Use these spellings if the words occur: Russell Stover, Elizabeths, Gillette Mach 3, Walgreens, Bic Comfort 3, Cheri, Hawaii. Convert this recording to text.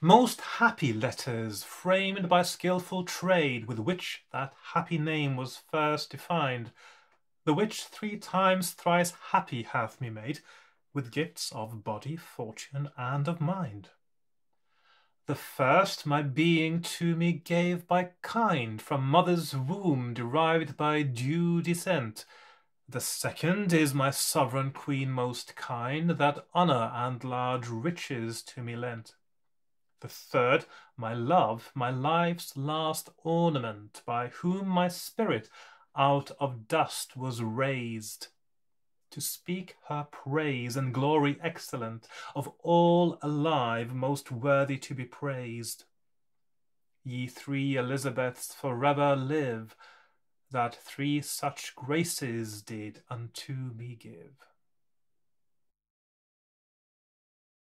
Most happy letters framed by skilful trade with which that happy name was first defined, the which three times thrice happy hath me made, with gifts of body, fortune, and of mind. The first my being to me gave by kind, from mother's womb derived by due descent. The second is my sovereign queen most kind, that honour and large riches to me lent. The third, my love, my life's last ornament, by whom my spirit out of dust was raised, to speak her praise and glory excellent, of all alive most worthy to be praised. Ye three Elizabeths forever live, that three such graces did unto me give.